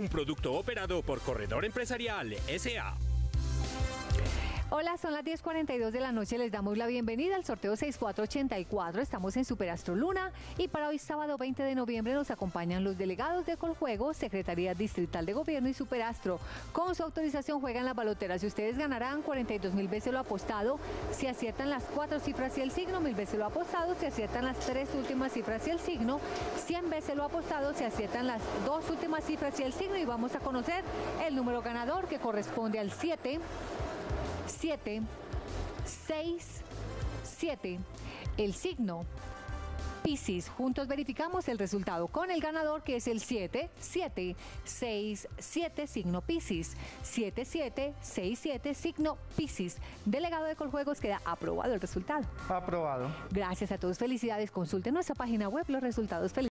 un producto operado por Corredor Empresarial S.A. Hola, son las 10:42 de la noche, les damos la bienvenida al sorteo 6484, estamos en Súper Astro Luna y para hoy sábado 20 de noviembre nos acompañan los delegados de Coljuego, Secretaría Distrital de Gobierno y Súper Astro. Con su autorización juegan las baloteras y ustedes ganarán 42.000 veces lo apostado si aciertan las 4 cifras y el signo, 1.000 veces lo apostado si aciertan las 3 últimas cifras y el signo, 100 veces lo apostado si aciertan las 2 últimas cifras y el signo, y vamos a conocer el número ganador que corresponde al 7, 7, 6, 7, el signo Piscis. Juntos verificamos el resultado con el ganador, que es el 7, 7, 6, 7, signo Piscis. 7, 7, 6, 7, signo Piscis. Delegado de Coljuegos, queda aprobado el resultado. Aprobado. Gracias a todos, felicidades. Consulten nuestra página web los resultados. Felicidades.